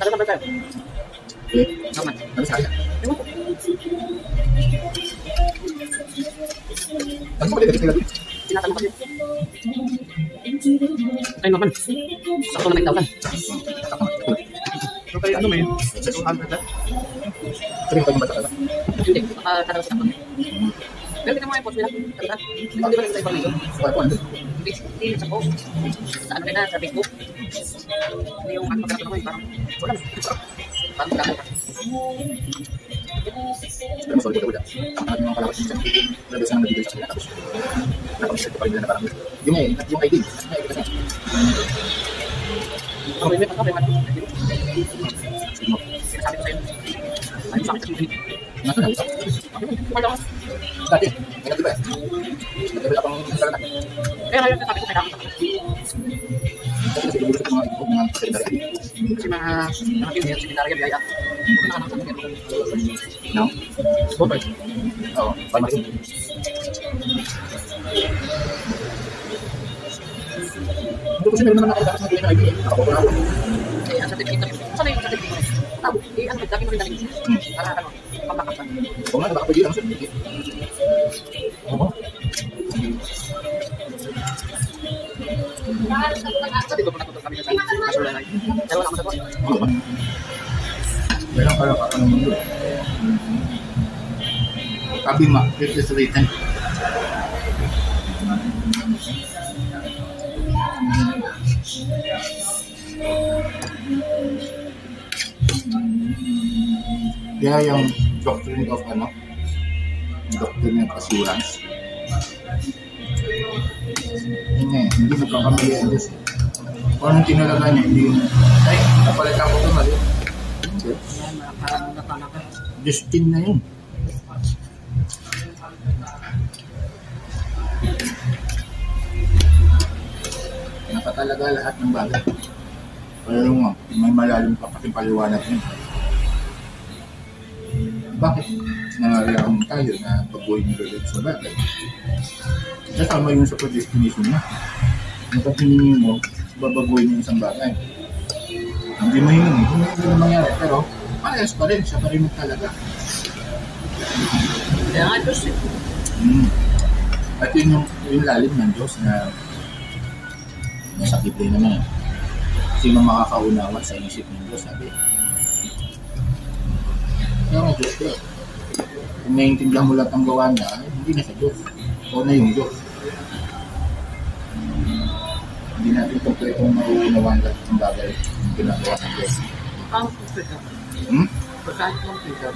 kalau sampai saya sama tapi saya kan boleh dikit lagi kita sama kan ayo nomor satu nomor tahu kan kayak anu main setuhan ada terima baca kan jadi kata sama kalau kita mau import bilang terus kita bisa import itu buat di cukup ada dana tapi cukup dia akan pakai apa barang bukan kan terus kita udah ada mau kalau sistem lebih sangat lebih cepat kalau kita pakai dana barang gimana ini kalau ini pakai barang Dia yang doctrine of ano, doctrine of assurance. Ini hindi nagkakamali dyan siya. Kung anong tinalaga niya, hindi yun. Ay, napalit ako ito mali. Justin na yun. Nakatalaga lahat ng bagay. Pero nga, may malalim pa kasi paliwanag yun. Bakit nangarayaan tayo na pag-uwi ng relate sa bagay? Kasama yun sa predestination na. Nakatingin mo, babaguhin yung isang bagay. Hindi mo yun eh. Hindi mo yun mangyari. Pero, parehas pa rin. Siya pa rin talaga. Kaya nga, Diyos eh. At yun yung lalim ng Diyos na nasakit rin naman eh. Sino makakaunawa sa isip ng Diyos, sabi eh. Kaya nga Diyos ko eh. Kung naiintindihan mo lahat ang gawa niya, hindi na sa Diyos. O na yung Diyos. Hindi natin kompletong mauunawan lahat ng bagay yung ginagawa ng Diyos. Ang kompleto. Pagkain kompleto.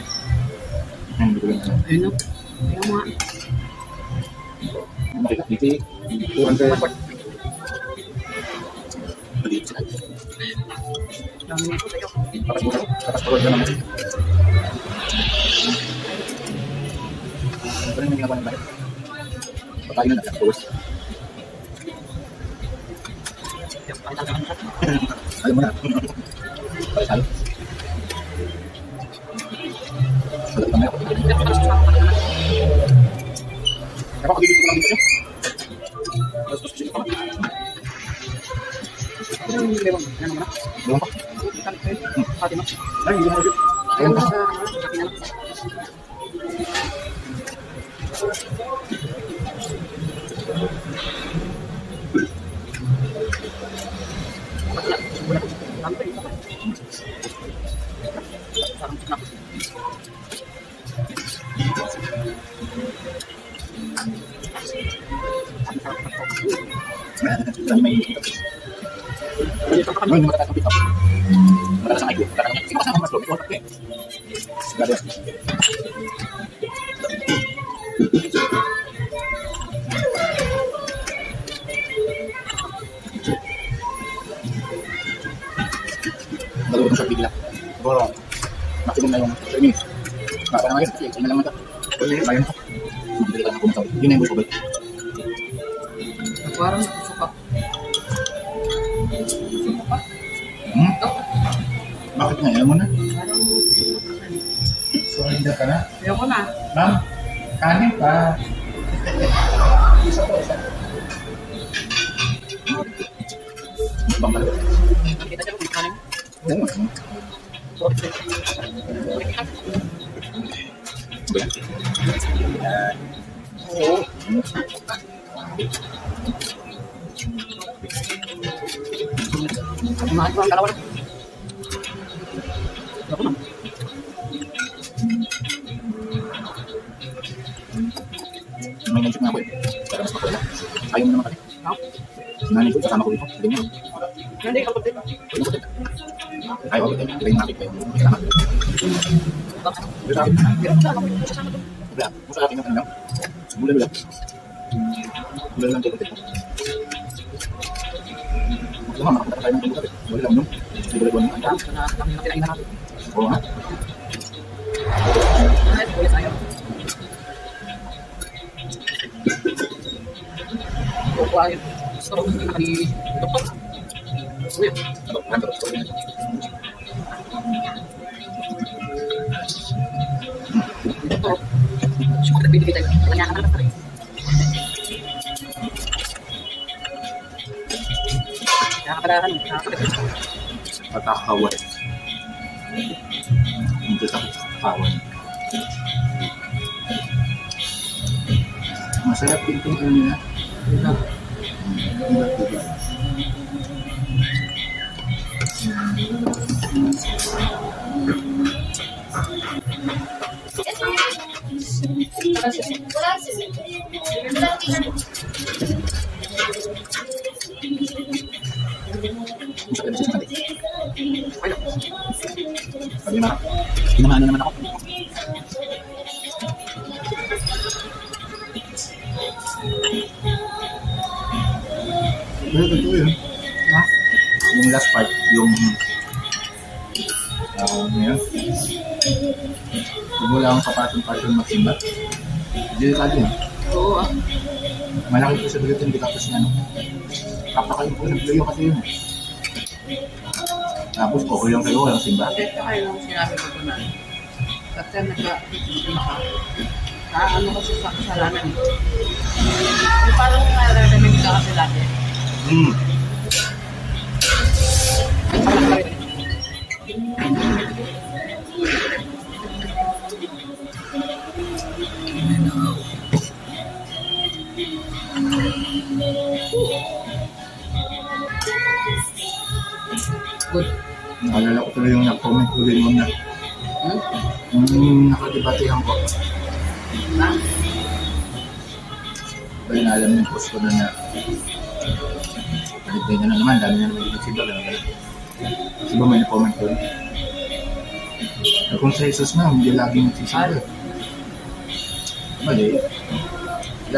Ang kompleto. Ayun o. Ayun mga. Diti. Kuhan kayo. Pagkain sila. Namin ito tayo. Tapos tulad na naman. Apa yang ginagawa ng bayan? Patayin na nagkakabawas. Ayaw mo na. Parisalo. Salat na ngayon. Kaya pa, pagiging ko lang dito niya. Tapos gusto siya pa. Ano yung lewang? Ano naman na? Lewang pa? Pati mo. Ay, hindi mo dito. Ayan pa. Bakit nga, ayaw mo na? だから横なな金かNah, dia lagi ngetisibak. Mali.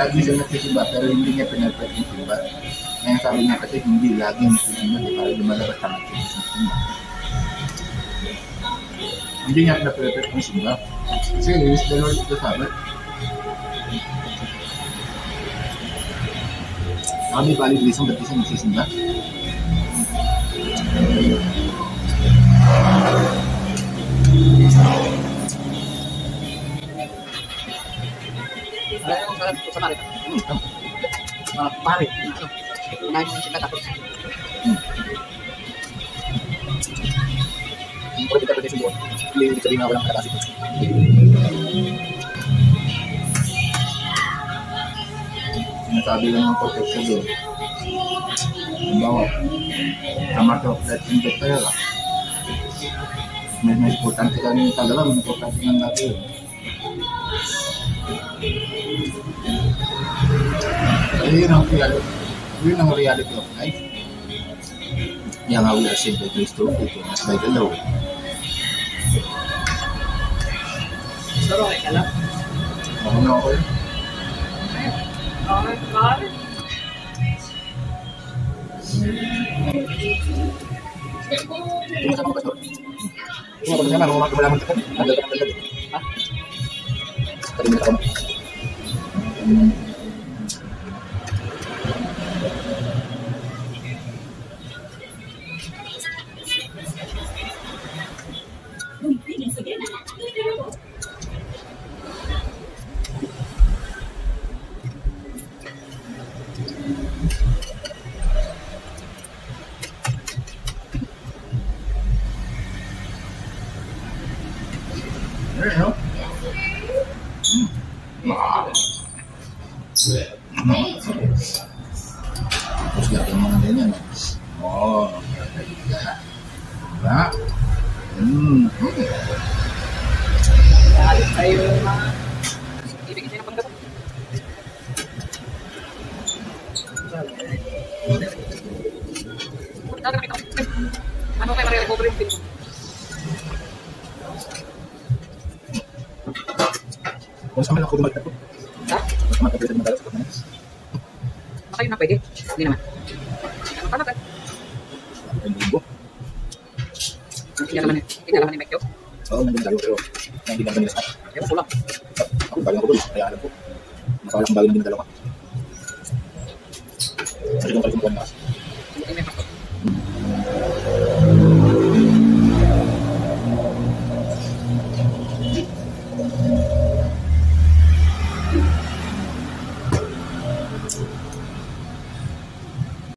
Lagi dia ngetisibak, pero hindi niya pinapatid ngetisibak. Ngayon sabi niya kasi hindi lagi ngetisibak, para lumalabas ang ngetisibak. Hindi niya pinapatid ngetisibak. Kasi Luis Delor ito sabi. Sabi balik lisong batisang ngetisibak. Yun ang reality of life. Yang how we are saved by Christ through faith, not by the law. Sorry, kala. Ano ako yun? Ano There you go. Terus gantungan ini nih. Oh, ada juga. Nah. Ada sayur mah. Ini apa enggak? Ano kayo marirecover yung film? Kung saan lang ako dumagdag po? Ha? Kung saan matapos yung madalas? Baka yun na pwede? Hindi naman. Ano pa naman? Ang bubo. Hindi naman ni Mike yun? Oo, nandun tayo pero hindi naman nila sa akin. Ewan ko lang. Ako balang ko doon. Kaya alam ko. Makawalang bago nandun dalawa. Kasi doon kayo kumukuhan na kasi.